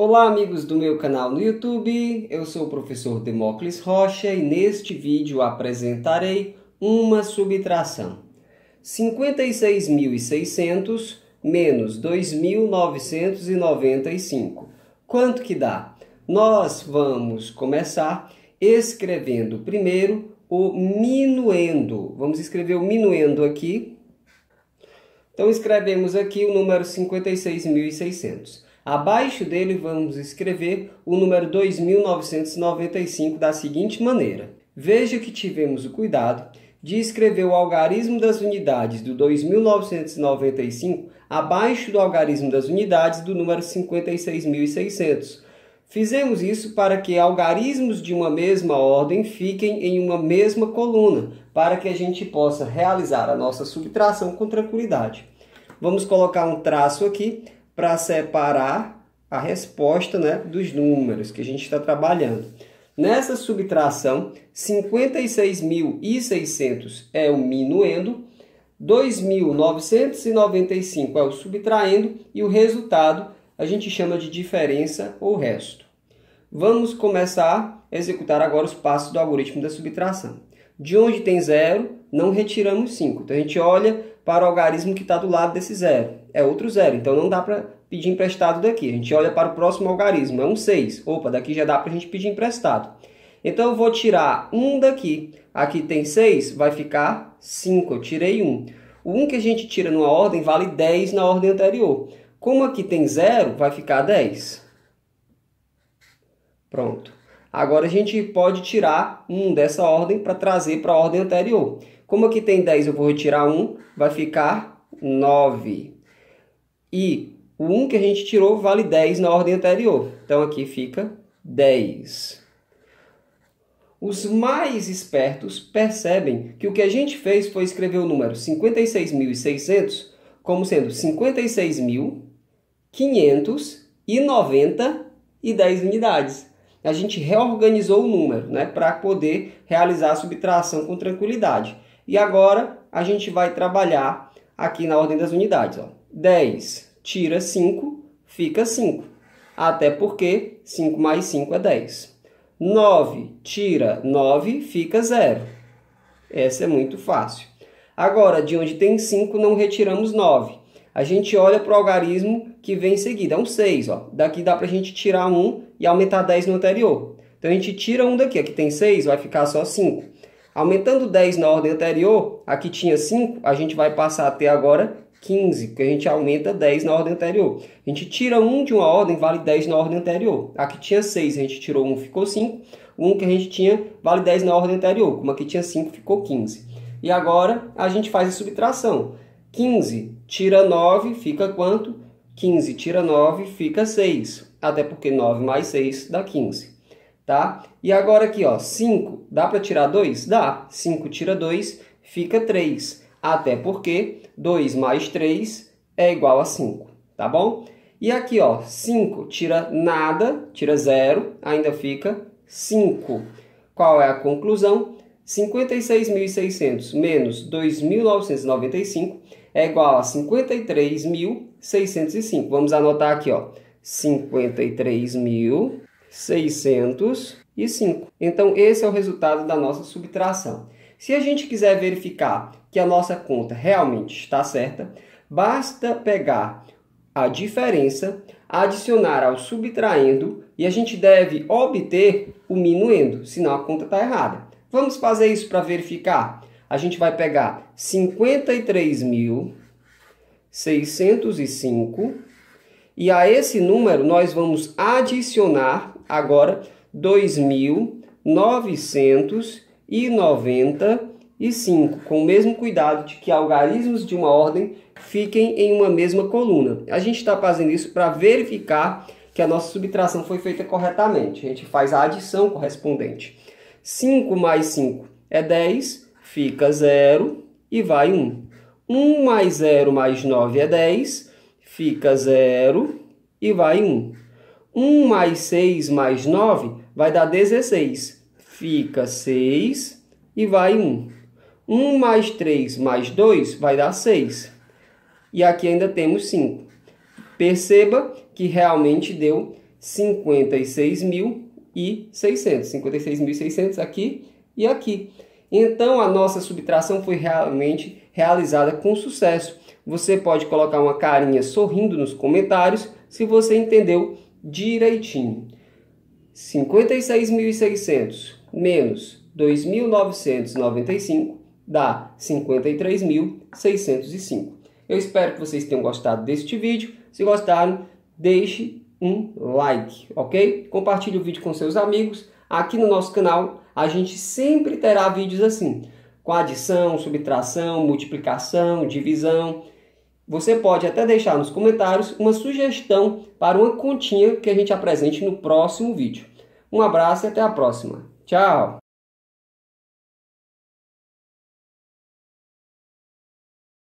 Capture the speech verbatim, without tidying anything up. Olá amigos do meu canal no YouTube, eu sou o professor Demóclis Rocha e neste vídeo apresentarei uma subtração. cinquenta e seis mil e seiscentos menos dois mil novecentos e noventa e cinco. Quanto que dá? Nós vamos começar escrevendo primeiro o minuendo. Vamos escrever o minuendo aqui. Então escrevemos aqui o número cinquenta e seis mil e seiscentos. Abaixo dele vamos escrever o número dois mil novecentos e noventa e cinco da seguinte maneira. Veja que tivemos o cuidado de escrever o algarismo das unidades do dois mil novecentos e noventa e cinco abaixo do algarismo das unidades do número cinquenta e seis mil e seiscentos. Fizemos isso para que algarismos de uma mesma ordem fiquem em uma mesma coluna, para que a gente possa realizar a nossa subtração com tranquilidade. Vamos colocar um traço aqui para separar a resposta, né, dos números que a gente está trabalhando. Nessa subtração, cinquenta e seis mil e seiscentos é o minuendo, dois mil novecentos e noventa e cinco é o subtraindo e o resultado a gente chama de diferença ou resto. Vamos começar a executar agora os passos do algoritmo da subtração. De onde tem zero, não retiramos cinco. Então a gente olha para o algarismo que está do lado desse zero. É outro zero, então não dá para pedir emprestado daqui. A gente olha para o próximo algarismo, é um seis. Opa, daqui já dá para a gente pedir emprestado. Então eu vou tirar um daqui. Aqui tem seis, vai ficar cinco. Eu tirei um. O um que a gente tira numa ordem vale dez na ordem anterior. Como aqui tem zero, vai ficar dez. Pronto. Agora a gente pode tirar um dessa ordem para trazer para a ordem anterior. Como aqui tem dez, eu vou retirar um, vai ficar nove. E o um que a gente tirou vale dez na ordem anterior. Então, aqui fica dez. Os mais espertos percebem que o que a gente fez foi escrever o número cinquenta e seis mil e seiscentos como sendo cinquenta e seis mil quinhentos e noventa e dez unidades. A gente reorganizou o número, né, para poder realizar a subtração com tranquilidade. E agora, a gente vai trabalhar aqui na ordem das unidades, ó. dez tira cinco, fica cinco. Até porque cinco mais cinco é dez. nove tira nove, fica zero. Essa é muito fácil. Agora, de onde tem cinco, não retiramos nove. A gente olha para o algarismo que vem em seguida. É um seis. Ó. Daqui dá para a gente tirar um e aumentar dez no anterior. Então, a gente tira um daqui. Aqui tem seis, vai ficar só cinco. Aumentando dez na ordem anterior, aqui tinha cinco, a gente vai passar a ter agora quinze, porque a gente aumenta dez na ordem anterior. A gente tira um de uma ordem, vale dez na ordem anterior. Aqui tinha seis, a gente tirou um, ficou cinco. O um que a gente tinha vale dez na ordem anterior. Como aqui tinha cinco, ficou quinze. E agora a gente faz a subtração. quinze tira nove, fica quanto? quinze tira nove, fica seis. Até porque nove mais seis dá quinze. Tá? E agora aqui, ó, cinco, dá para tirar dois? Dá. cinco tira dois, fica três. Até porque dois mais três é igual a cinco, tá bom? E aqui, ó, cinco tira nada, tira zero, ainda fica cinco. Qual é a conclusão? cinquenta e seis mil e seiscentos menos dois mil novecentos e noventa e cinco é igual a cinquenta e três mil seiscentos e cinco. Vamos anotar aqui, ó, cinquenta e três mil seiscentos e cinco. Então, esse é o resultado da nossa subtração. Se a gente quiser verificar que a nossa conta realmente está certa, basta pegar a diferença, adicionar ao subtraindo e a gente deve obter o minuendo, senão a conta está errada. Vamos fazer isso para verificar? A gente vai pegar cinquenta e três mil seiscentos e cinco e a esse número nós vamos adicionar agora dois mil novecentos e noventa e cinco, com o mesmo cuidado de que algarismos de uma ordem fiquem em uma mesma coluna. A gente está fazendo isso para verificar que a nossa subtração foi feita corretamente. A gente faz a adição correspondente. cinco mais cinco é dez, fica zero e vai um. um mais zero mais nove é dez, fica zero e vai um. um mais seis mais nove vai dar dezesseis, fica seis e vai um. um mais três mais dois vai dar seis. E aqui ainda temos cinco. Perceba que realmente deu cinquenta e seis mil e seiscentos, aqui e aqui. Então, a nossa subtração foi realmente realizada com sucesso. Você pode colocar uma carinha sorrindo nos comentários se você entendeu direitinho. cinquenta e seis mil e seiscentos menos dois mil novecentos e noventa e cinco dá cinquenta e três mil seiscentos e cinco. Eu espero que vocês tenham gostado deste vídeo. Se gostaram, deixe um like, ok? Compartilhe o vídeo com seus amigos. Aqui no nosso canal, a gente sempre terá vídeos assim, com adição, subtração, multiplicação, divisão. Você pode até deixar nos comentários uma sugestão para uma continha que a gente apresente no próximo vídeo. Um abraço e até a próxima. Tchau!